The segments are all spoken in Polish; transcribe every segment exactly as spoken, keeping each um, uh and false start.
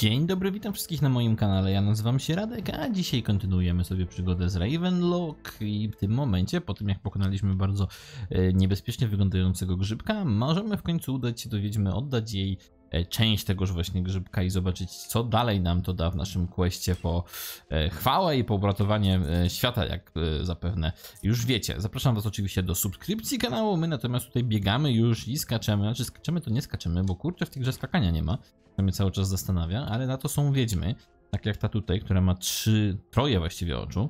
Dzień dobry, witam wszystkich na moim kanale, ja nazywam się Radek, a dzisiaj kontynuujemy sobie przygodę z Ravenlok i w tym momencie, po tym jak pokonaliśmy bardzo niebezpiecznie wyglądającego grzybka, możemy w końcu udać się do wiedźmy, oddać jej część tegoż właśnie grzybka i zobaczyć, co dalej nam to da w naszym questie po chwałę i po uratowanie świata, jak zapewne już wiecie. Zapraszam was oczywiście do subskrypcji kanału, my natomiast tutaj biegamy już i skaczemy, znaczy skaczemy to nie skaczemy, bo kurczę w tych grze skakania nie ma, to mnie cały czas zastanawia, ale na to są wiedźmy, tak jak ta tutaj, która ma trzy, troje właściwie oczu.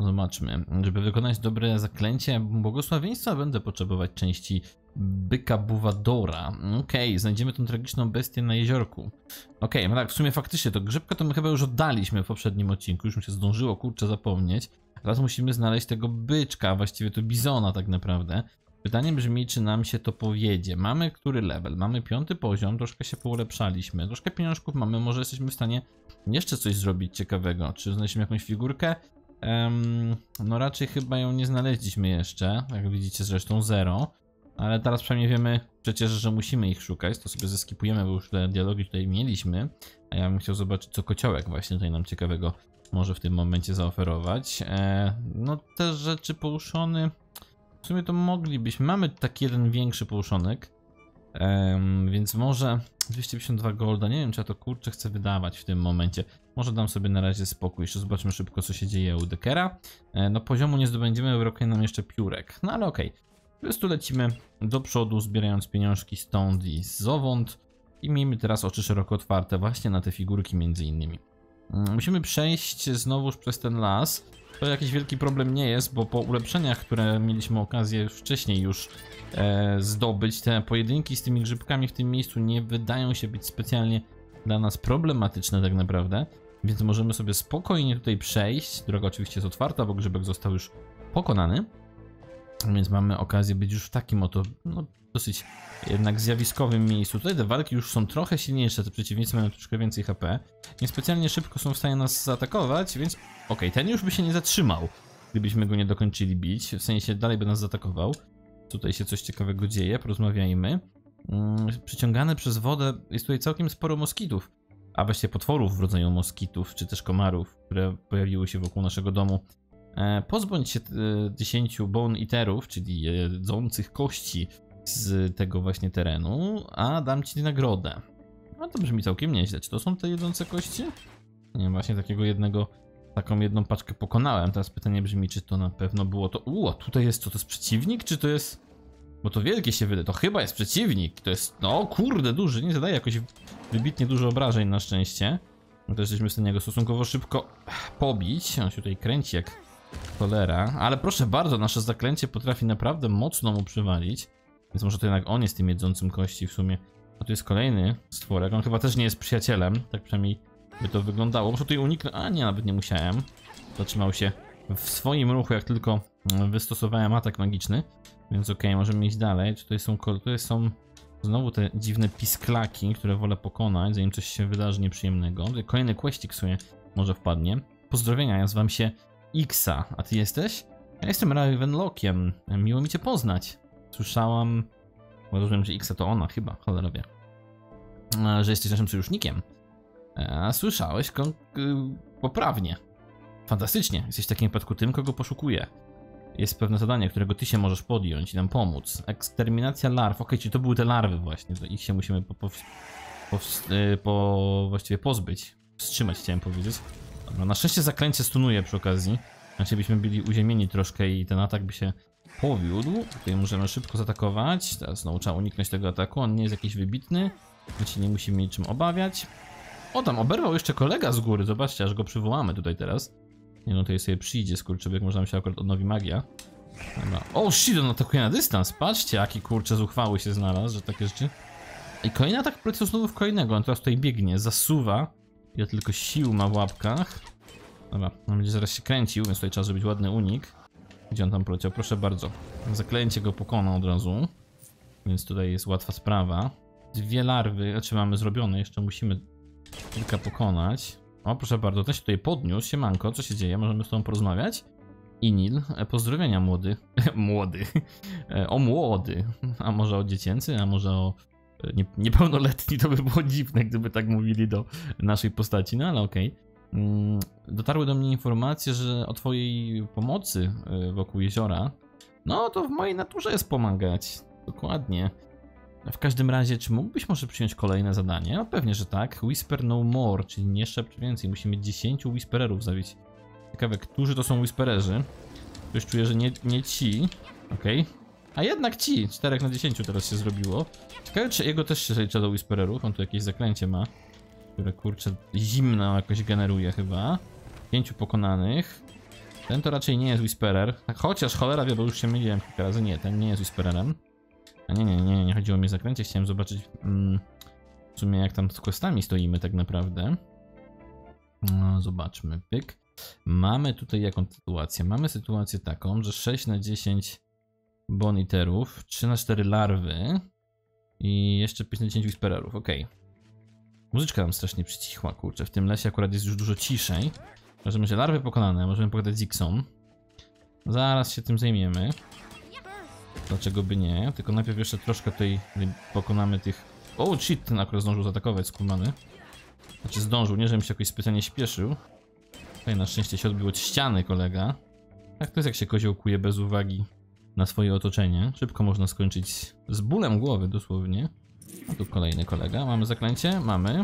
Zobaczmy, żeby wykonać dobre zaklęcie błogosławieństwa będę potrzebować części byka Buwadora. Okej, okay, znajdziemy tą tragiczną bestię na jeziorku. Okej, okay, no tak, w sumie faktycznie to grzybka to my chyba już oddaliśmy w poprzednim odcinku, już mi się zdążyło kurczę zapomnieć. Teraz musimy znaleźć tego byczka, właściwie to bizona tak naprawdę. Pytanie brzmi, czy nam się to powiedzie. Mamy który level? Mamy piąty poziom, troszkę się poulepszaliśmy, troszkę pieniążków mamy, może jesteśmy w stanie jeszcze coś zrobić ciekawego. Czy znaleźliśmy jakąś figurkę? Um, no raczej chyba ją nie znaleźliśmy jeszcze, jak widzicie zresztą zero. Ale teraz przynajmniej wiemy przecież, że musimy ich szukać, to sobie zeskipujemy, bo już te dialogi tutaj mieliśmy. A ja bym chciał zobaczyć, co kociołek właśnie tutaj nam ciekawego może w tym momencie zaoferować. E, no te rzeczy połuszony, w sumie to moglibyśmy, mamy taki jeden większy połuszonek, e, więc może dwieście pięćdziesiąt dwa golda, nie wiem czy ja to kurczę chcę wydawać w tym momencie. Może dam sobie na razie spokój, jeszcze zobaczmy szybko co się dzieje u Dekera. E, no poziomu nie zdobędziemy, brakuje nam jeszcze piórek, no ale okej. Po prostu lecimy do przodu, zbierając pieniążki stąd i zowąd i miejmy teraz oczy szeroko otwarte właśnie na te figurki między innymi. Musimy przejść znowuż przez ten las. To jakiś wielki problem nie jest, bo po ulepszeniach, które mieliśmy okazję wcześniej już e, zdobyć, te pojedynki z tymi grzybkami w tym miejscu nie wydają się być specjalnie dla nas problematyczne tak naprawdę, więc możemy sobie spokojnie tutaj przejść. Droga oczywiście jest otwarta, bo grzybek został już pokonany. Więc mamy okazję być już w takim oto, no, dosyć jednak zjawiskowym miejscu. Tutaj te walki już są trochę silniejsze, te przeciwnicy mają troszkę więcej H P. Niespecjalnie szybko są w stanie nas zaatakować, więc okej, okay, ten już by się nie zatrzymał, gdybyśmy go nie dokończyli bić. W sensie dalej by nas zaatakował. Tutaj się coś ciekawego dzieje, porozmawiajmy. Yy, przyciągane przez wodę jest tutaj całkiem sporo moskitów, a właściwie potworów w rodzaju moskitów, czy też komarów, które pojawiły się wokół naszego domu. Pozbądź się dziesięciu bone eaterów, czyli jedzących kości z tego właśnie terenu, a dam ci nagrodę. No to brzmi całkiem nieźle. Czy to są te jedzące kości? Nie, właśnie takiego jednego, taką jedną paczkę pokonałem. Teraz pytanie brzmi, czy to na pewno było to... Uuu, a tutaj jest co? To jest przeciwnik? Czy to jest... Bo to wielkie się wydaje. To chyba jest przeciwnik. To jest... No kurde, duży. Nie zadaje jakoś wybitnie dużo obrażeń na szczęście. No to jesteśmy w stanie go stosunkowo szybko pobić. On się tutaj kręci jak... Cholera, ale proszę bardzo, nasze zaklęcie potrafi naprawdę mocno mu przywalić. Więc może to jednak on jest tym jedzącym kości w sumie. A tu jest kolejny stworek, on chyba też nie jest przyjacielem. Tak przynajmniej by to wyglądało. Muszę tutaj uniknąć, a nie, nawet nie musiałem. Zatrzymał się w swoim ruchu, jak tylko wystosowałem atak magiczny. Więc okej, okay, możemy iść dalej. Tutaj są, tutaj są znowu te dziwne pisklaki, które wolę pokonać, zanim coś się wydarzy nieprzyjemnego. Tutaj kolejny questik sobie może wpadnie. Pozdrowienia, nazywam się Xa, a ty jesteś? Ja jestem Ravenlokiem, miło mi cię poznać. Słyszałam, bo rozumiem, że Xa to ona chyba, cholera wie, że jesteś naszym sojusznikiem. A słyszałeś poprawnie. Fantastycznie, jesteś w takim wypadku tym, kogo poszukuję. Jest pewne zadanie, którego ty się możesz podjąć i nam pomóc. Eksterminacja larw, okej, czyli to były te larwy właśnie, do ich się musimy po, po, po, po, właściwie pozbyć. Wstrzymać chciałem powiedzieć. No, na szczęście zaklęcie stunuje przy okazji. Znaczy byśmy byli uziemieni troszkę i ten atak by się powiódł. Tutaj możemy szybko zaatakować. Teraz znowu trzeba uniknąć tego ataku. On nie jest jakiś wybitny. My się nie musimy niczym obawiać. O, tam oberwał jeszcze kolega z góry. Zobaczcie, aż go przywołamy tutaj teraz. Nie no, tutaj sobie przyjdzie skurczybyk. Może nam się akurat odnowi magia. Dobra. O, shit, on atakuje na dystans. Patrzcie, jaki kurczę z uchwały się znalazł, że takie rzeczy. I kolejny atak poleciał znowu w kolejnego. On teraz tutaj biegnie, zasuwa. Ja tylko sił ma w łapkach. Dobra, on będzie zaraz się kręcił, więc tutaj trzeba zrobić ładny unik. Gdzie on tam poleciał? Proszę bardzo. Zaklęcie go pokona od razu. Więc tutaj jest łatwa sprawa. Dwie larwy, znaczy mamy zrobione, jeszcze musimy kilka pokonać. O, proszę bardzo, ten się tutaj podniósł. Siemanko, co się dzieje? Możemy z tobą porozmawiać? Inil, pozdrowienia młody. młody. O młody. A może o dziecięcy? A może o nie, niepełnoletni, to by było dziwne, gdyby tak mówili do naszej postaci, no ale okej. Dotarły do mnie informacje, że o twojej pomocy wokół jeziora. No to w mojej naturze jest pomagać, dokładnie. W każdym razie, czy mógłbyś może przyjąć kolejne zadanie? No pewnie, że tak. Whisper no more, czyli nie szepcz więcej. Musimy dziesięciu whispererów zabić. Ciekawe, którzy to są whispererzy? Ktoś czuje, że nie, nie ci. Okej. Okay. A jednak ci! cztery na dziesięć teraz się zrobiło. Ciekawe, czy jego też się zalicza do whispererów. On tu jakieś zaklęcie ma, które kurczę zimno jakoś generuje chyba. Pięciu pokonanych. Ten to raczej nie jest whisperer. Tak, chociaż cholera wie, bo już się myliłem kilka razy. Nie, ten nie jest whispererem. A nie, nie, nie, nie chodziło mi o zakręcie, chciałem zobaczyć mm, w sumie jak tam z questami stoimy tak naprawdę. No, zobaczmy, pyk. Mamy tutaj jaką sytuację? Mamy sytuację taką, że sześć na dziesięć boniterów, trzy na cztery larwy i jeszcze pięć na dziesięć whispererów, okej. Okay. Muzyczka nam strasznie przycichła, kurczę, w tym lesie akurat jest już dużo ciszej. Możemy się larwy pokonane, możemy pogadać z Xą. Zaraz się tym zajmiemy. Dlaczego by nie? Tylko najpierw jeszcze troszkę tutaj pokonamy tych... O, shit, ten akurat zdążył zaatakować, skumany. Znaczy zdążył, nie żebym się jakoś specjalnie śpieszył. Tutaj na szczęście się odbił od ściany kolega. Tak to jest, jak się koziołkuje bez uwagi na swoje otoczenie. Szybko można skończyć z bólem głowy dosłownie. A tu kolejny kolega. Mamy zaklęcie? Mamy.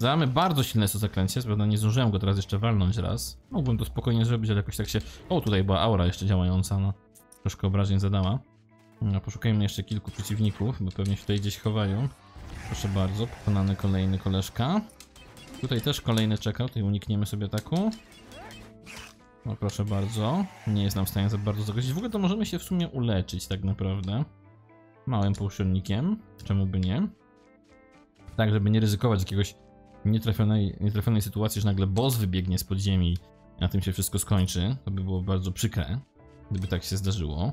Mamy bardzo silne to zaklęcie, prawda? Nie zdążyłem go teraz jeszcze walnąć raz. Mógłbym to spokojnie zrobić, ale jakoś tak się... O, tutaj była aura jeszcze działająca, no. Troszkę obrażeń zadała. No, poszukajmy jeszcze kilku przeciwników, bo pewnie się tutaj gdzieś chowają. Proszę bardzo, pokonany kolejny koleżka. Tutaj też kolejny czekał, tutaj unikniemy sobie ataku. No proszę bardzo, nie jest nam w stanie za bardzo zagrozić. W ogóle to możemy się w sumie uleczyć tak naprawdę. Małym połuszcznikiem, czemu by nie. Tak, żeby nie ryzykować jakiegoś nietrafionej, nietrafionej sytuacji, że nagle boss wybiegnie z podziemi, a na tym się wszystko skończy. To by było bardzo przykre, gdyby tak się zdarzyło.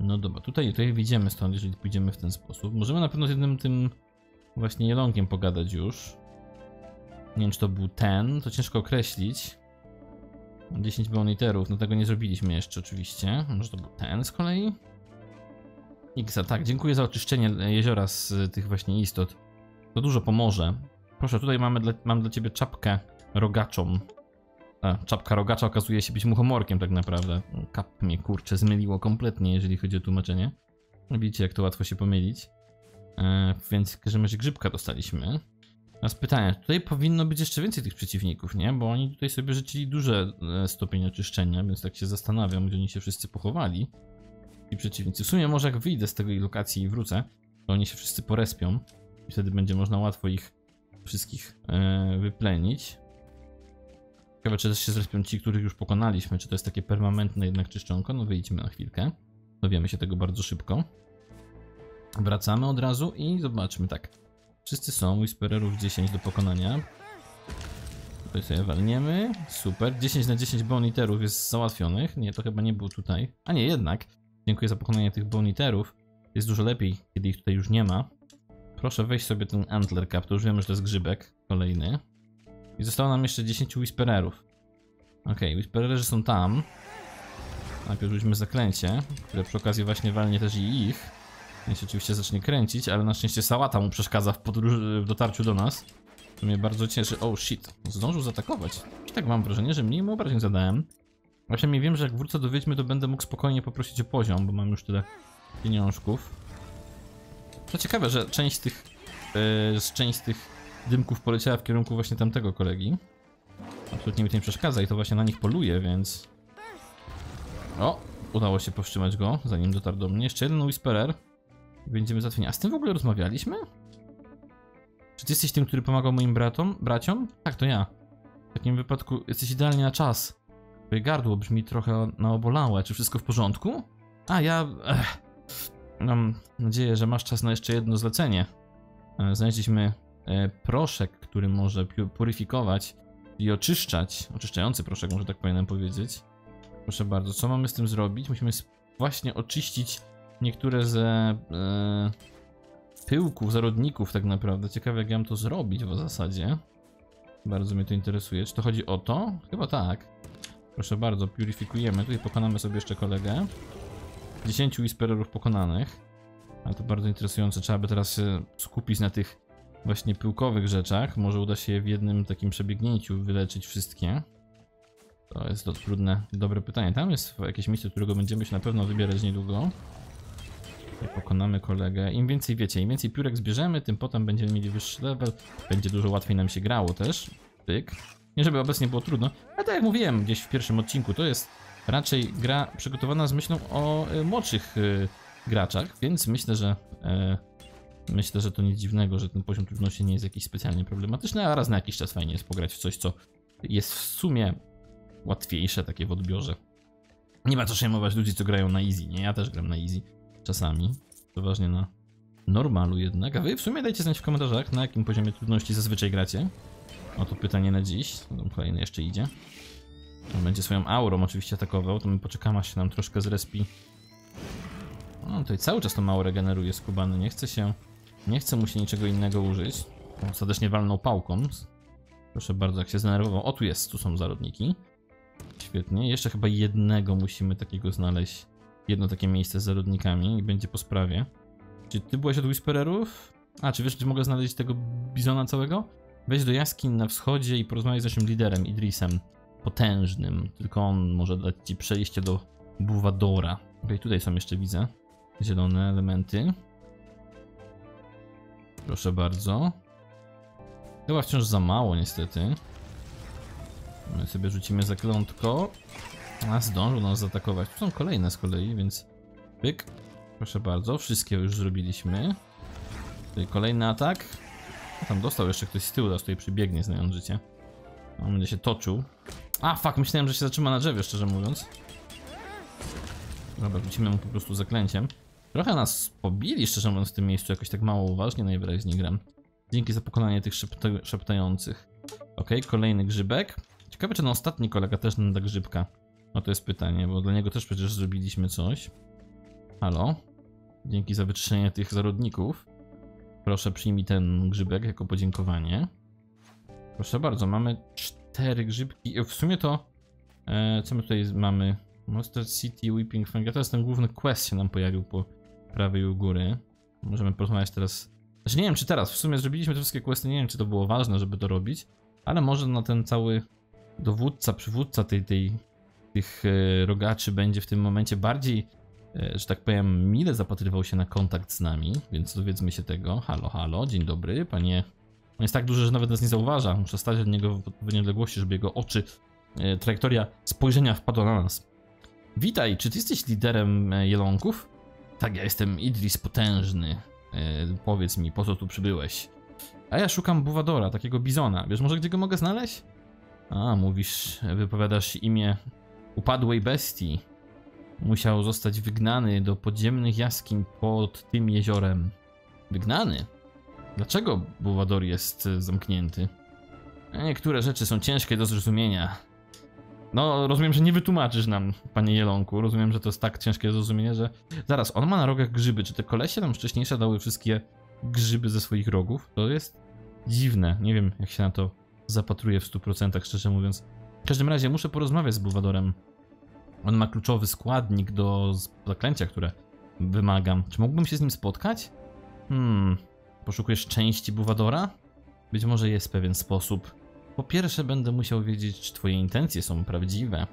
No dobra, tutaj, tutaj wyjdziemy stąd, jeżeli pójdziemy w ten sposób. Możemy na pewno z jednym tym właśnie jelonkiem pogadać już. Nie wiem, czy to był ten, to ciężko określić. dziesięć boniterów, no tego nie zrobiliśmy jeszcze oczywiście. Może to był ten z kolei? Xa, tak, dziękuję za oczyszczenie jeziora z tych właśnie istot. To dużo pomoże. Proszę, tutaj mamy dla, mam dla ciebie czapkę rogaczą. A, czapka rogacza okazuje się być muchomorkiem tak naprawdę. Kap mnie kurczę zmyliło kompletnie, jeżeli chodzi o tłumaczenie. Widzicie, jak to łatwo się pomylić. E, więc w każdym razie grzybka dostaliśmy. Teraz pytanie, tutaj powinno być jeszcze więcej tych przeciwników, nie? Bo oni tutaj sobie życzyli duże stopień oczyszczenia, więc tak się zastanawiam, gdzie oni się wszyscy pochowali. I przeciwnicy. W sumie może jak wyjdę z tej lokacji i wrócę, to oni się wszyscy porespią. I wtedy będzie można łatwo ich wszystkich e, wyplenić. Ciekawe, czy też się zrespią ci, których już pokonaliśmy, czy to jest takie permanentne jednak czyszczonko. No wyjdźmy na chwilkę, dowiemy się tego bardzo szybko. Wracamy od razu i zobaczmy, tak. Wszyscy są, whispererów dziesięć do pokonania. Tutaj sobie walniemy, super, dziesięć na dziesięć boniterów jest załatwionych. Nie, to chyba nie było tutaj, a nie, jednak. Dziękuję za pokonanie tych boniterów, jest dużo lepiej, kiedy ich tutaj już nie ma. Proszę weź sobie ten antler cap, to już wiemy, że to jest grzybek kolejny. I zostało nam jeszcze dziesięciu whispererów. Okej, whispererzy są tam. Najpierw rzućmy zaklęcie, które przy okazji właśnie walnie też i ich. On się oczywiście zacznie kręcić, ale na szczęście sałata mu przeszkadza w, podróż w dotarciu do nas. To mnie bardzo cieszy. Oh shit, zdążył zaatakować. I tak mam wrażenie, że mniej mu obrażeń zadałem. A przynajmniej wiem, że jak wrócę do wiedźmy, to będę mógł spokojnie poprosić o poziom, bo mam już tyle pieniążków. To ciekawe, że część tych... Yy, część tych... dymków poleciała w kierunku właśnie tamtego kolegi. Absolutnie mi to nie przeszkadza i to właśnie na nich poluje, więc... O! Udało się powstrzymać go, zanim dotarł do mnie. Jeszcze jeden whisperer. Będziemy zatwieni. A z tym w ogóle rozmawialiśmy? Czy ty jesteś tym, który pomagał moim bratom, braciom? Tak, to ja. W takim wypadku jesteś idealnie na czas. Twoje gardło brzmi trochę na obolałe. Czy wszystko w porządku? A, ja... Ech. Mam nadzieję, że masz czas na jeszcze jedno zlecenie. Znaleźliśmy... proszek, który może puryfikować i oczyszczać, oczyszczający proszek, może tak powinienem powiedzieć. Proszę bardzo, co mamy z tym zrobić? Musimy właśnie oczyścić niektóre ze e, pyłków, zarodników tak naprawdę. Ciekawe, jak ja mam to zrobić w zasadzie. Bardzo mnie to interesuje. Czy to chodzi o to? Chyba tak. Proszę bardzo, purifikujemy. Tutaj pokonamy sobie jeszcze kolegę. dziesięciu whispererów pokonanych. Ale to bardzo interesujące. Trzeba by teraz się skupić na tych właśnie pyłkowych rzeczach. Może uda się je w jednym takim przebiegnięciu wyleczyć wszystkie. To jest to trudne, dobre pytanie. Tam jest jakieś miejsce, którego będziemy się na pewno wybierać niedługo. Tutaj pokonamy kolegę. Im więcej wiecie, im więcej piórek zbierzemy, tym potem będziemy mieli wyższy level. Będzie dużo łatwiej nam się grało też. Pyk. Nie żeby obecnie było trudno, ale tak jak mówiłem gdzieś w pierwszym odcinku, to jest raczej gra przygotowana z myślą o y, młodszych y, graczach, więc myślę, że y, myślę, że to nic dziwnego, że ten poziom trudności nie jest jakiś specjalnie problematyczny, a raz na jakiś czas fajnie jest pograć w coś, co jest w sumie łatwiejsze takie w odbiorze. Nie ma co przejmować ludzi, co grają na easy, nie? Ja też gram na easy czasami, przeważnie na normalu jednak, a wy w sumie dajcie znać w komentarzach, na jakim poziomie trudności zazwyczaj gracie. Oto pytanie na dziś, kolejny jeszcze idzie. On będzie swoją aurą oczywiście atakował, to my poczekamy, aż się nam troszkę zrespi. On tutaj cały czas tą aurę generuje skubany, nie chce się, nie chce mu się niczego innego użyć. Ostatecznie walnął pałką. Proszę bardzo, jak się zdenerwował. O, tu jest, tu są zarodniki. Świetnie, jeszcze chyba jednego musimy takiego znaleźć. Jedno takie miejsce z zarodnikami i będzie po sprawie. Czy ty byłeś od Whispererów? A, czy wiesz, czy mogę znaleźć tego bizona całego? Weź do jaskiń na wschodzie i porozmawiaj z naszym liderem, Idrisem Potężnym. Tylko on może dać ci przejście do Buwadora. Ok, tutaj są jeszcze, widzę, zielone elementy. Proszę bardzo. Chyba wciąż za mało niestety. My sobie rzucimy zaklątko. A zdążył nas zaatakować. Tu są kolejne z kolei, więc pyk. Proszę bardzo, wszystkie już zrobiliśmy. Tutaj kolejny atak. A tam dostał jeszcze ktoś z tyłu, teraz tutaj przybiegnie, znając życie. On będzie się toczył. A, fuck, myślałem, że się zatrzyma na drzewie, szczerze mówiąc. Dobra, wrócimy mu po prostu zaklęciem. Trochę nas pobili, szczerze mówiąc, w tym miejscu, jakoś tak mało uważnie, najwyraźniej gram. Dzięki za pokonanie tych szepta szeptających. Ok, kolejny grzybek. Ciekawe, czy ten ostatni kolega też nam da grzybka. No to jest pytanie, bo dla niego też przecież zrobiliśmy coś. Halo? Dzięki za wyczyszczenie tych zarodników. Proszę, przyjmij ten grzybek jako podziękowanie. Proszę bardzo, mamy cztery grzybki. W sumie to, e, co my tutaj mamy? Mustard City, Weeping Fang. To jest ten główny quest, się nam pojawił po prawej u góry. Możemy porozmawiać teraz. Znaczy nie wiem, czy teraz. W sumie zrobiliśmy te wszystkie questy. Nie wiem, czy to było ważne, żeby to robić. Ale może na ten cały dowódca, przywódca tej, tej, tych e, rogaczy będzie w tym momencie bardziej, że tak powiem, mile zapatrywał się na kontakt z nami, więc dowiedzmy się tego. Halo, halo, dzień dobry, panie. On jest tak duży, że nawet nas nie zauważa. Muszę stać od niego w odpowiedniej odległości, żeby jego oczy, e, trajektoria spojrzenia wpadła na nas. Witaj, czy ty jesteś liderem jelonków? Tak, ja jestem Idris Potężny. E, powiedz mi, po co tu przybyłeś? A ja szukam Buwadora, takiego bizona. Wiesz może, gdzie go mogę znaleźć? A, mówisz, wypowiadasz imię upadłej bestii. Musiał zostać wygnany do podziemnych jaskiń pod tym jeziorem. Wygnany? Dlaczego Buwador jest zamknięty? Niektóre rzeczy są ciężkie do zrozumienia. No, rozumiem, że nie wytłumaczysz nam, panie jelonku. Rozumiem, że to jest tak ciężkie do zrozumienia, że... Zaraz, on ma na rogach grzyby. Czy te kolesie nam wcześniejsze dały wszystkie grzyby ze swoich rogów? To jest dziwne. Nie wiem, jak się na to zapatruję w stu procentach, szczerze mówiąc. W każdym razie muszę porozmawiać z Buwadorem. On ma kluczowy składnik do zaklęcia, które wymagam. Czy mógłbym się z nim spotkać? Hmm... Poszukujesz części Buwadora? Być może jest pewien sposób. Po pierwsze będę musiał wiedzieć, czy twoje intencje są prawdziwe.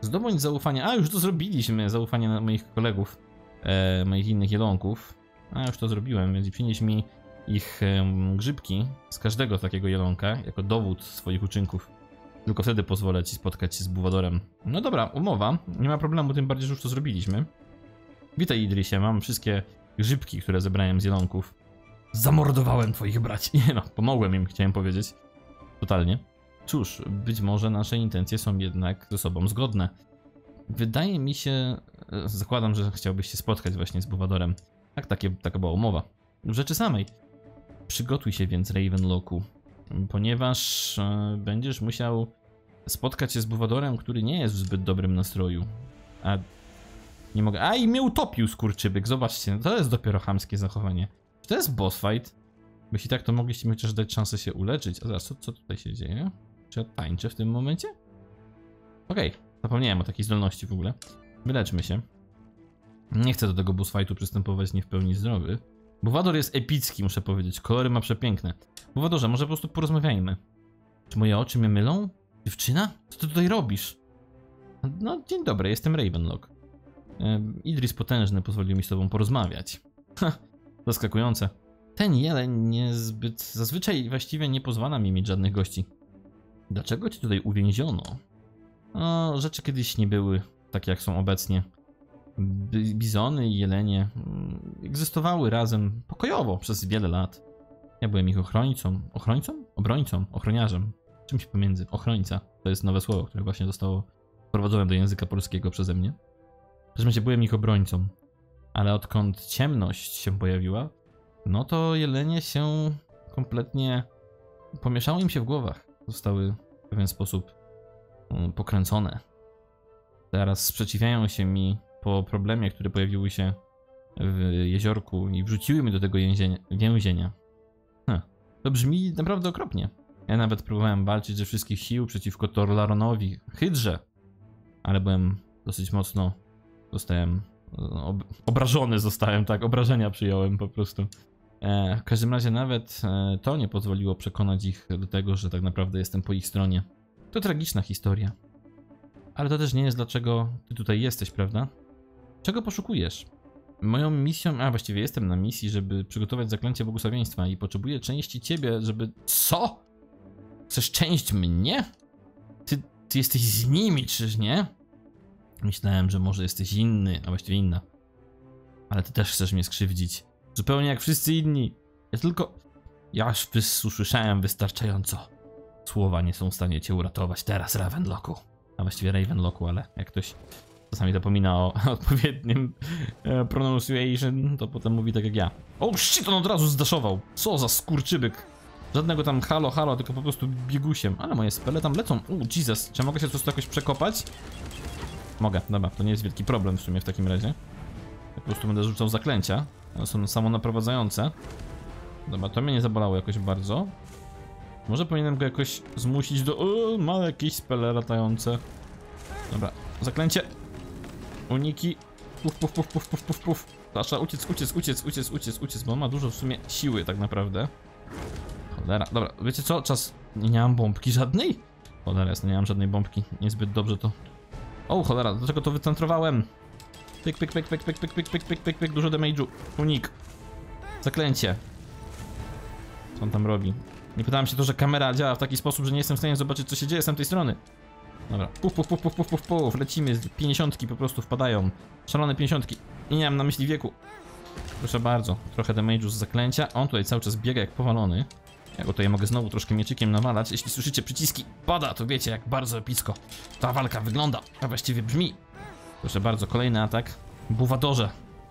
Zdobądź zaufanie... A, już to zrobiliśmy! Zaufanie moich kolegów, e, moich innych jelonków. A, już to zrobiłem, więc przynieś mi ich e, grzybki z każdego takiego jelonka, jako dowód swoich uczynków. Tylko wtedy pozwolę ci spotkać się z Buwadorem. No dobra, umowa. Nie ma problemu, tym bardziej, że już to zrobiliśmy. Witaj, Idrisie. Mam wszystkie grzybki, które zebrałem z jelonków. Zamordowałem twoich braci. Nie no, pomogłem im, chciałem powiedzieć. Totalnie. Cóż, być może nasze intencje są jednak ze sobą zgodne. Wydaje mi się... Zakładam, że chciałbyś się spotkać właśnie z Buwadorem. Tak, takie, taka była umowa. W rzeczy samej. Przygotuj się więc, Ravenloku. Ponieważ e, będziesz musiał spotkać się z Buwadorem, który nie jest w zbyt dobrym nastroju. A nie mogę... A i mnie utopił, skurczybyk. Zobaczcie, no to jest dopiero chamskie zachowanie. Czy to jest boss fight? Jeśli tak, to mogliście mi chociaż dać szansę się uleczyć. A zaraz, co, co tutaj się dzieje? Czy ja tańczę w tym momencie? Okej, okay, zapomniałem o takiej zdolności w ogóle. Wyleczmy się. Nie chcę do tego boss fightu przystępować nie w pełni zdrowy. Buwador jest epicki, muszę powiedzieć. Kolory ma przepiękne. Buwadorze, może po prostu porozmawiajmy. Czy moje oczy mnie mylą? Dziewczyna? Co ty tutaj robisz? No, dzień dobry, jestem Ravenlok. Idris Potężny pozwolił mi z tobą porozmawiać. Ha, zaskakujące. Ten jeleń niezbyt... Zazwyczaj właściwie nie pozwala mi mieć żadnych gości. Dlaczego cię tutaj uwięziono? No, rzeczy kiedyś nie były takie, jak są obecnie. Bizony i jelenie egzystowały razem pokojowo przez wiele lat. Ja byłem ich ochrońcą. Ochrońcą? Obrońcą? Ochroniarzem. Czymś pomiędzy. Ochrońca. To jest nowe słowo, które właśnie zostało wprowadzone do języka polskiego przeze mnie. W każdym razie byłem ich obrońcą. Ale odkąd ciemność się pojawiła, no to jelenie się kompletnie... Pomieszało im się w głowach. Zostały w pewien sposób pokręcone. Teraz sprzeciwiają się mi po problemie, które pojawiły się w jeziorku i wrzuciły mnie do tego więzienia. Hm. To brzmi naprawdę okropnie. Ja nawet próbowałem walczyć ze wszystkich sił przeciwko Torlaronowi, hydrze, ale byłem dosyć mocno, zostałem ob obrażony, zostałem, tak, obrażenia przyjąłem po prostu. E, w każdym razie nawet e, to nie pozwoliło przekonać ich do tego, że tak naprawdę jestem po ich stronie. To tragiczna historia. Ale to też nie jest, dlaczego ty tutaj jesteś, prawda? Czego poszukujesz? Moją misją, a właściwie jestem na misji, żeby przygotować zaklęcie błogosławieństwa i potrzebuję części ciebie, żeby... Co? Chcesz część mnie? Ty, ty jesteś z nimi, czyż nie? Myślałem, że może jesteś inny, a właściwie inna. Ale ty też chcesz mnie skrzywdzić. Zupełnie jak wszyscy inni. Ja tylko... Ja już usłyszałem wystarczająco. Słowa nie są w stanie cię uratować teraz, Ravenlocku. A właściwie Ravenlocku, ale jak ktoś... Czasami zapomina o odpowiednim pronunciation, to potem mówi tak jak ja. O, shit, on od razu zdaszował. Co za skurczybyk. Żadnego tam halo, halo, tylko po prostu biegusiem. Ale moje spele tam lecą. O, Jesus, czy mogę się po prostu jakoś przekopać? Mogę, dobra, to nie jest wielki problem w sumie w takim razie. Po prostu będę rzucał zaklęcia. One są samonaprowadzające. Dobra, to mnie nie zabolało jakoś bardzo. Może powinienem go jakoś zmusić do... O, ma jakieś spele latające. Dobra, zaklęcie. Uniki, puf, puf, puf, puf, puf, puf, puf. Dasza, uciec, uciec, uciec, uciec, uciec, uciec, bo on ma dużo w sumie siły tak naprawdę. Cholera, dobra, wiecie co? Czas, nie mam bombki żadnej? Cholera, jasne, nie mam żadnej bombki, niezbyt dobrze to... O, cholera, dlaczego to wycentrowałem? Pyk, pyk, pyk, pyk, pyk, pyk, pyk, pyk, pyk, pyk, pyk, dużo damage'u. Unik. Zaklęcie. Co on tam robi? Nie pytałem się to, że kamera działa w taki sposób, że nie jestem w stanie zobaczyć, co się dzieje z tamtej strony. Dobra, puf, puf, puf, puf, puf, puf, puf, lecimy, pięćdziesiątki po prostu wpadają. Szalone pięćdziesiątki. I nie mam na myśli wieku. Proszę bardzo, trochę damage'u z zaklęcia. On tutaj cały czas biega jak powalony. Ja go tutaj mogę znowu troszkę mieczykiem nawalać. Jeśli słyszycie przyciski pada, to wiecie jak bardzo epicko ta walka wygląda, a właściwie brzmi. Proszę bardzo, kolejny atak. Buwadorze,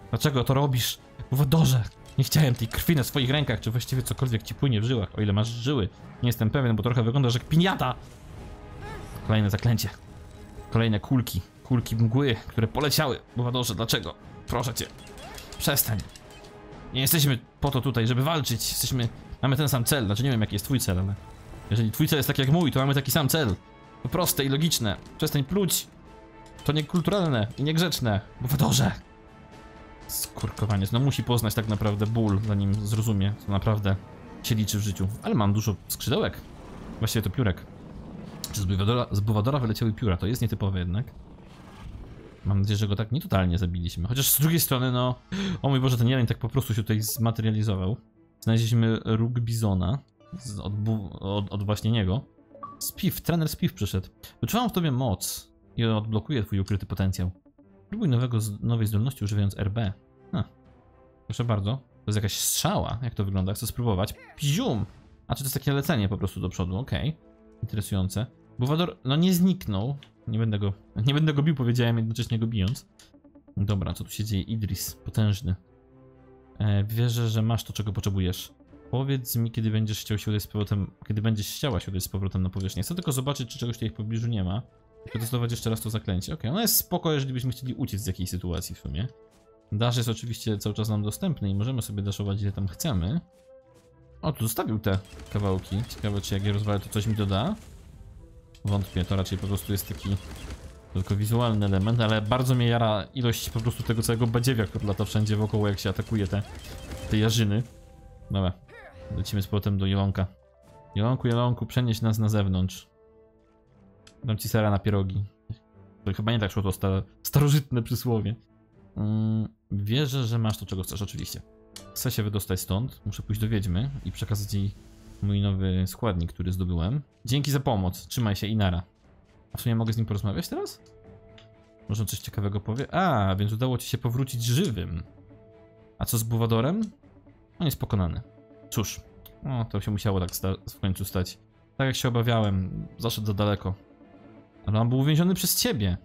dlaczego to robisz? Buwadorze, nie chciałem tej krwi na swoich rękach, czy właściwie cokolwiek ci płynie w żyłach, o ile masz żyły. Nie jestem pewien, bo trochę wyglądasz jak piniata. Kolejne zaklęcie. Kolejne kulki. Kulki mgły, które poleciały. Buwadorze, dlaczego? Proszę cię. Przestań. Nie jesteśmy po to tutaj, żeby walczyć. Jesteśmy... Mamy ten sam cel. Znaczy nie wiem, jaki jest twój cel, ale... Jeżeli twój cel jest tak jak mój, to mamy taki sam cel. To proste i logiczne. Przestań pluć. To niekulturalne i niegrzeczne. Buwadorze. Skurkowaniec. No musi poznać tak naprawdę ból, zanim zrozumie, co naprawdę się liczy w życiu. Ale mam dużo skrzydełek. Właściwie to piórek. Z Buwadora, z Buwadora wyleciały pióra, to jest nietypowe jednak. Mam nadzieję, że go tak nie totalnie zabiliśmy. Chociaż z drugiej strony, no... O mój Boże, ten jeleń tak po prostu się tutaj zmaterializował. Znaleźliśmy róg bizona z, od, od, od właśnie niego. Spiw, trener Spiw przyszedł. Wyczuwam w tobie moc i odblokuje twój ukryty potencjał. Próbuj nowego, nowej zdolności używając R B. Ha. Proszę bardzo. To jest jakaś strzała, jak to wygląda. Chcę spróbować. Pzium! A czy to jest takie lecenie po prostu do przodu? Okej. Okay. Interesujące. Buwador, no nie zniknął. Nie będę go, nie będę go bił, powiedziałem, jednocześnie go bijąc. Dobra, co tu się dzieje? Idris, potężny. E, wierzę, że masz to, czego potrzebujesz. Powiedz mi, kiedy będziesz chciał się udać z powrotem, kiedy będziesz chciała się udać z powrotem na powierzchnię. Chcę tylko zobaczyć, czy czegoś tutaj w pobliżu nie ma. I przetestować jeszcze raz to zaklęcie. Okej, okay, ono jest spoko, jeżeli byśmy chcieli uciec z jakiejś sytuacji w sumie. Dasz jest oczywiście cały czas nam dostępny i możemy sobie daszować, ile tam chcemy. O, tu zostawił te kawałki. Ciekawe, czy jak je rozwalę, to coś mi doda. Wątpię, to raczej po prostu jest taki tylko wizualny element, ale bardzo mnie jara ilość po prostu tego całego badziewia, który lata wszędzie wokoło, jak się atakuje te, te jarzyny. Dobra, lecimy z powrotem do Jelonka. Jelonku, Jelonku, przenieś nas na zewnątrz. Dam ci sera na pierogi. To chyba nie tak szło to staro, starożytne przysłowie. Ym, wierzę, że masz to, czego chcesz, oczywiście. Chcę się wydostać stąd, muszę pójść do Wiedźmy i przekazać jej mój nowy składnik, który zdobyłem. Dzięki za pomoc, trzymaj się, Inara. A w sumie mogę z nim porozmawiać teraz? Może coś ciekawego powie? A, więc udało ci się powrócić żywym. A co z Buwadorem? On jest pokonany. Cóż, no to się musiało tak w końcu stać. Tak jak się obawiałem, zaszedł za daleko. Ale on był uwięziony przez ciebie.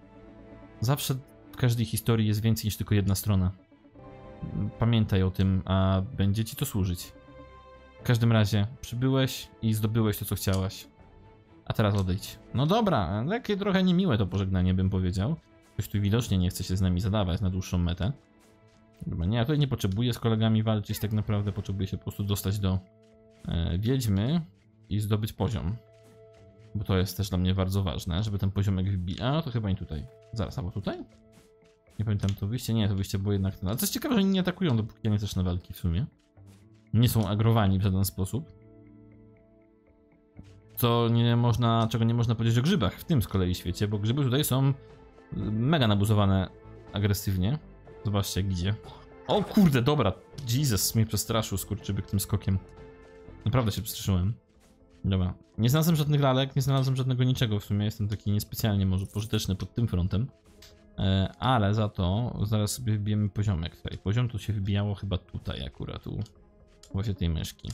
Zawsze w każdej historii jest więcej niż tylko jedna strona. Pamiętaj o tym, a będzie ci to służyć. W każdym razie przybyłeś i zdobyłeś to, co chciałaś. A teraz odejdź. No dobra, takie trochę niemiłe to pożegnanie, bym powiedział. Ktoś tu widocznie nie chce się z nami zadawać na dłuższą metę. Dobra, nie, ja tutaj nie potrzebuję z kolegami walczyć, tak naprawdę potrzebuję się po prostu dostać do e, Wiedźmy i zdobyć poziom. Bo to jest też dla mnie bardzo ważne, żeby ten poziomek wbić. A, to chyba nie tutaj. Zaraz, albo tutaj? Nie pamiętam, to wyjście? Nie, to wyjście było jednak ten. Ale coś ciekawe, że oni nie atakują, dopóki ja nie zacznę walki w sumie. Nie są agrowani w żaden sposób. Co nie można, czego nie można powiedzieć o grzybach w tym z kolei świecie, bo grzyby tutaj są mega nabuzowane agresywnie. Zobaczcie, jak idzie. O kurde, dobra. Jesus, mnie przestraszył skurczybyk tym skokiem. Naprawdę się przestraszyłem. Dobra. Nie znalazłem żadnych lalek, nie znalazłem żadnego niczego w sumie. Jestem taki niespecjalnie może pożyteczny pod tym frontem. Ale za to zaraz sobie wybijemy poziomek tutaj. Poziom tu się wybijało chyba tutaj akurat, tu właśnie tej myszki.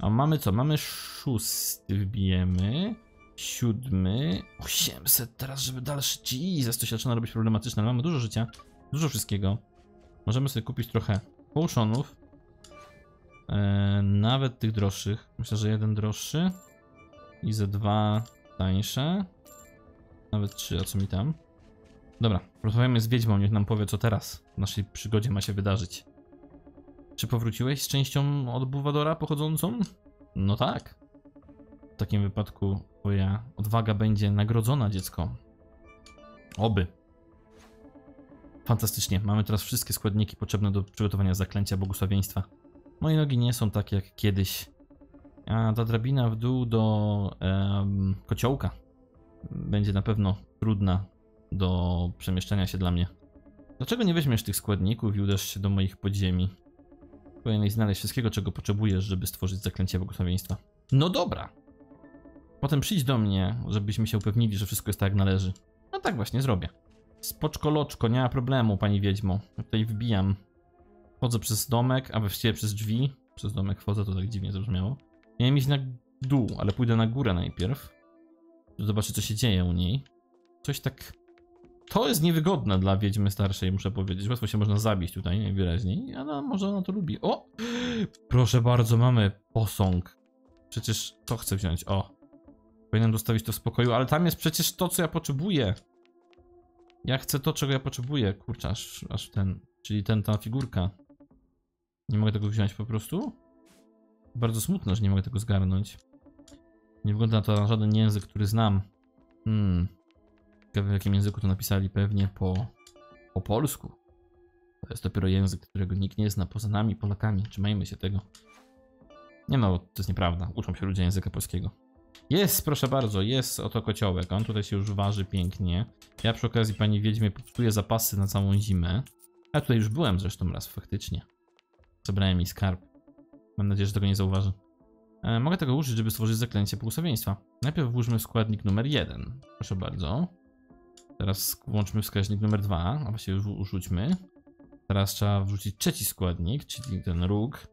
A mamy co? Mamy szósty wbijemy. Siódmy. osiemset teraz, żeby dalszy. Jesus, to się zaczyna robić problematyczne. Mamy dużo życia. Dużo wszystkiego. Możemy sobie kupić trochę potionów. Eee, nawet tych droższych. Myślę, że jeden droższy. I ze dwa tańsze. Nawet trzy, a co mi tam? Dobra, rozmawiamy z Wiedźmą, niech nam powie, co teraz w naszej przygodzie ma się wydarzyć. Czy powróciłeś z częścią od Buwadora pochodzącą? No tak. W takim wypadku twoja odwaga będzie nagrodzona, dziecko. Oby. Fantastycznie, mamy teraz wszystkie składniki potrzebne do przygotowania zaklęcia błogosławieństwa. Moje nogi nie są takie jak kiedyś. A ta drabina w dół do em, kociołka będzie na pewno trudna do przemieszczania się dla mnie. Dlaczego nie weźmiesz tych składników i uderz się do moich podziemi? Powinieneś znaleźć wszystkiego, czego potrzebujesz, żeby stworzyć zaklęcie błogosławieństwa. No dobra! Potem przyjdź do mnie, żebyśmy się upewnili, że wszystko jest tak jak należy. No tak właśnie zrobię. Spoczkoloczko, nie ma problemu, pani wiedźmo. Ja tutaj wbijam. Wchodzę przez domek, a właściwie przez drzwi. Przez domek wchodzę, to tak dziwnie zabrzmiało. Miałem iść na dół, ale pójdę na górę najpierw. Zobaczę, co się dzieje u niej. Coś tak... To jest niewygodne dla wiedźmy starszej, muszę powiedzieć. Łatwo się można zabić tutaj, najwyraźniej. Ale może ona to lubi. O! Proszę bardzo, mamy posąg. Przecież to chcę wziąć, o. Powinienem dostawić to w spokoju, ale tam jest przecież to, co ja potrzebuję. Ja chcę to, czego ja potrzebuję. Kurczę, aż, aż ten... Czyli ten, ta figurka. Nie mogę tego wziąć po prostu? Bardzo smutno, że nie mogę tego zgarnąć. Nie wygląda na to na żaden język, który znam. Hmm. Ciekawe, w jakim języku to napisali, pewnie po, po polsku. To jest dopiero język, którego nikt nie zna poza nami, Polakami. Trzymajmy się tego. Nie no, to jest nieprawda. Uczą się ludzie języka polskiego. Jest, proszę bardzo, jest oto kociołek. On tutaj się już waży pięknie. Ja przy okazji pani wiedźmie popsuję zapasy na całą zimę. Ja tutaj już byłem zresztą raz faktycznie. Zabrałem mi skarb. Mam nadzieję, że tego nie zauważy. E, mogę tego użyć, żeby stworzyć zaklęcie błogosławieństwa. Najpierw włóżmy składnik numer jeden. Proszę bardzo. Teraz włączmy wskaźnik numer dwa, a właściwie urzućmy. Teraz trzeba wrzucić trzeci składnik, czyli ten róg.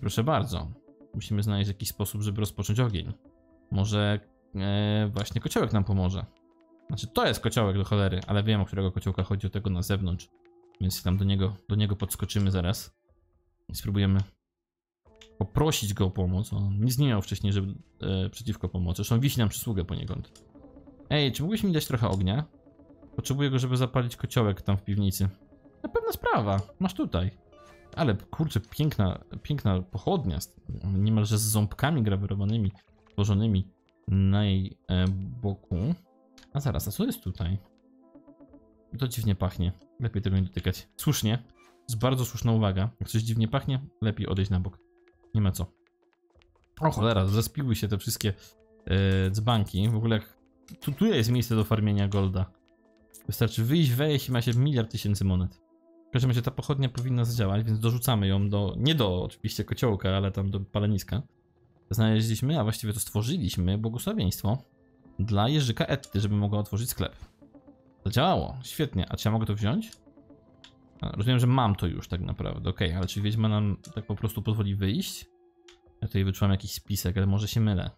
Proszę bardzo. Musimy znaleźć jakiś sposób, żeby rozpocząć ogień. Może e, właśnie kociołek nam pomoże. Znaczy to jest kociołek do cholery, ale wiem, o którego kociołka chodzi, o tego na zewnątrz. Więc tam do niego, do niego podskoczymy zaraz. I spróbujemy poprosić go o pomoc. On nic nie miał wcześniej, żeby e, przeciwko pomocy. Zresztą wisi nam przysługę poniekąd. Ej, czy mógłbyś mi dać trochę ognia? Potrzebuję go, żeby zapalić kociołek tam w piwnicy. Na pewna sprawa, masz tutaj. Ale kurczę, piękna, piękna pochodnia. Niemalże z ząbkami grawerowanymi, tworzonymi na jej e, boku. A zaraz, a co jest tutaj? To dziwnie pachnie. Lepiej tego nie dotykać. Słusznie. Jest bardzo słuszna uwaga. Jak coś dziwnie pachnie, lepiej odejść na bok. Nie ma co. O cholera, zespiły się te wszystkie yy, dzbanki. W ogóle jak... Tu, tu jest miejsce do farmienia golda. Wystarczy wyjść, wejść i ma się miliard tysięcy monet. W każdym razie ta pochodnia powinna zadziałać, więc dorzucamy ją do... Nie do oczywiście kociołka, ale tam do paleniska. Znaleźliśmy, a właściwie to stworzyliśmy błogosławieństwo dla Jerzyka Etty, żeby mogła otworzyć sklep. Zadziałało, świetnie. A czy ja mogę to wziąć? A, rozumiem, że mam to już tak naprawdę. Okej, okay, ale czy wiedźma nam tak po prostu pozwoli wyjść? Ja tutaj wyczułam jakiś spisek, ale może się mylę.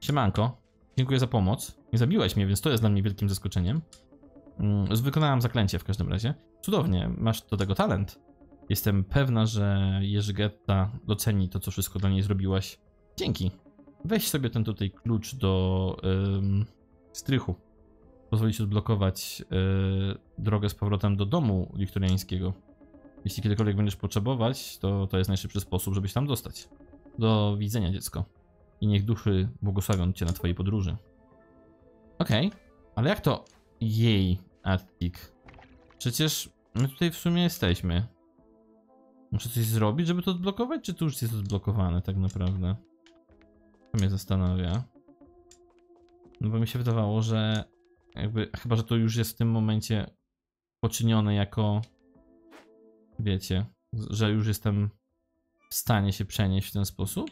Siemanko, dziękuję za pomoc. Nie zabiłaś mnie, więc to jest dla mnie wielkim zaskoczeniem. Wykonałam zaklęcie w każdym razie. Cudownie, masz do tego talent. Jestem pewna, że Jerzygetta doceni to, co wszystko dla niej zrobiłaś. Dzięki. Weź sobie ten tutaj klucz do ym, strychu. Pozwoli ci odblokować yy, drogę z powrotem do domu wiktoriańskiego. Jeśli kiedykolwiek będziesz potrzebować, to to jest najszybszy sposób, żebyś tam dostać. Do widzenia, dziecko. I niech duchy błogosławią cię na twojej podróży. Okej, okay. Ale jak to jej attik? Przecież my tutaj w sumie jesteśmy. Muszę coś zrobić, żeby to odblokować, czy to już jest odblokowane tak naprawdę? To mnie zastanawia. No bo mi się wydawało, że jakby, chyba że to już jest w tym momencie poczynione jako, wiecie, że już jestem w stanie się przenieść w ten sposób.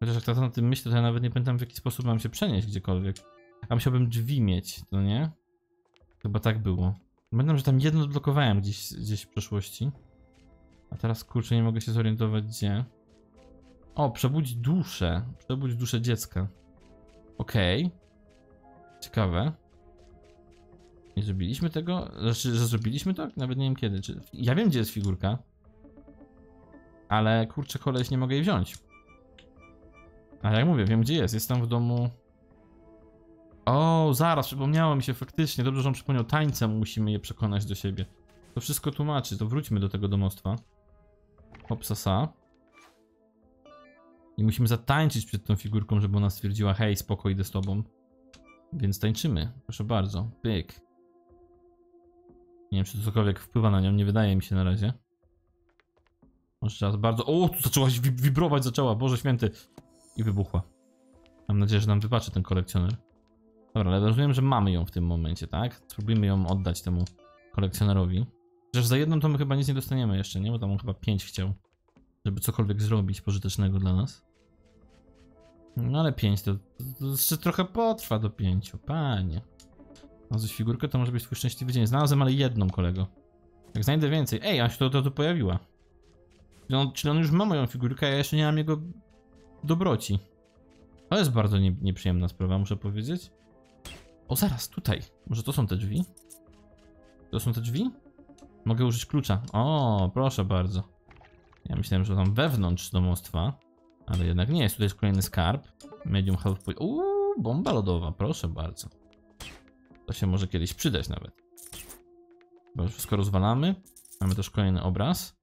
Chociaż jak teraz o tym myślę, to ja nawet nie pamiętam, w jaki sposób mam się przenieść gdziekolwiek. A musiałbym drzwi mieć, no nie? Chyba tak było. Pamiętam, że tam jedno odblokowałem gdzieś, gdzieś w przeszłości. A teraz kurczę, nie mogę się zorientować gdzie. O, przebudź duszę. Przebudź duszę dziecka. Okej. Okay. Ciekawe. Nie zrobiliśmy tego? Znaczy, że zrobiliśmy to? Nawet nie wiem kiedy. Czy... Ja wiem, gdzie jest figurka. Ale kurczę, koleś, nie mogę jej wziąć. Ale jak mówię, wiem, gdzie jest. Jestem w domu... O, zaraz, przypomniało mi się faktycznie. Dobrze, że on przypomniał. Tańcem musimy je przekonać do siebie. To wszystko tłumaczy. To wróćmy do tego domostwa. Hopsasa. I musimy zatańczyć przed tą figurką, żeby ona stwierdziła: hej, spoko, idę z tobą. Więc tańczymy. Proszę bardzo. Pyk. Nie wiem, czy to cokolwiek wpływa na nią. Nie wydaje mi się na razie. Może teraz bardzo... O, tu zaczęła się wibrować, zaczęła. Boże święty. I wybuchła. Mam nadzieję, że nam wybaczy ten kolekcjoner. Dobra, ale rozumiem, że mamy ją w tym momencie, tak? Spróbujmy ją oddać temu kolekcjonerowi. Chociaż za jedną to my chyba nic nie dostaniemy jeszcze, nie? Bo tam on chyba pięć chciał, żeby cokolwiek zrobić pożytecznego dla nas. No ale pięć to, to jeszcze trochę potrwa do pięciu, panie. Znalazłeś figurkę, to może być twój szczęśliwy dzień. Znalazłem, ale jedną, kolego. Jak znajdę więcej... Ej, aż to, to, to pojawiła. No, czyli on już ma moją figurkę, a ja jeszcze nie mam jego dobroci. To jest bardzo nie, nieprzyjemna sprawa, muszę powiedzieć. O, zaraz, tutaj. Może to są te drzwi? To są te drzwi? Mogę użyć klucza. O, proszę bardzo. Ja myślałem, że tam wewnątrz domostwa. Ale jednak nie jest. Tutaj jest kolejny skarb. Medium health point. Uuu, bomba lodowa. Proszę bardzo. To się może kiedyś przydać nawet. Bo już wszystko rozwalamy. Mamy też kolejny obraz.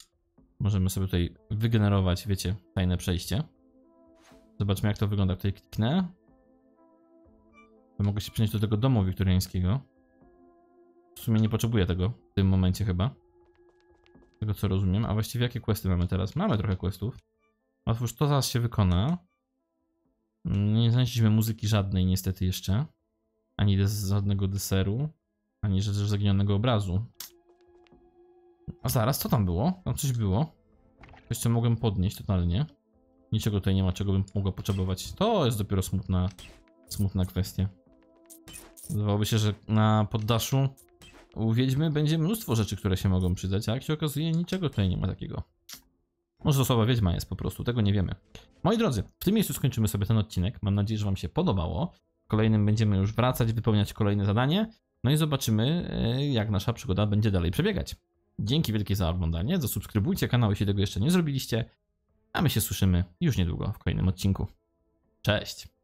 Możemy sobie tutaj wygenerować, wiecie, tajne przejście. Zobaczmy, jak to wygląda. Tutaj kliknę. Mogę się przenieść do tego domu wiktoriańskiego. W sumie nie potrzebuję tego w tym momencie chyba. Tego co rozumiem. A właściwie jakie questy mamy teraz? Mamy trochę questów. Otwórz to, zaraz się wykona. Nie znaleźliśmy muzyki żadnej niestety jeszcze. Ani des żadnego deseru. Ani rzecz zaginionego obrazu. A zaraz, co tam było? Tam coś było. Coś, co mogłem podnieść totalnie. Niczego tutaj nie ma, czego bym mogła potrzebować. To jest dopiero smutna, smutna kwestia. Wydawałoby się, że na poddaszu u wiedźmy będzie mnóstwo rzeczy, które się mogą przydać, a jak się okazuje, niczego tutaj nie ma takiego. Może to słaba wiedźma jest po prostu, tego nie wiemy. Moi drodzy, w tym miejscu skończymy sobie ten odcinek. Mam nadzieję, że wam się podobało. W kolejnym będziemy już wracać, wypełniać kolejne zadanie. No i zobaczymy, jak nasza przygoda będzie dalej przebiegać. Dzięki wielkie za oglądanie, zasubskrybujcie kanał, jeśli tego jeszcze nie zrobiliście. A my się słyszymy już niedługo w kolejnym odcinku. Cześć!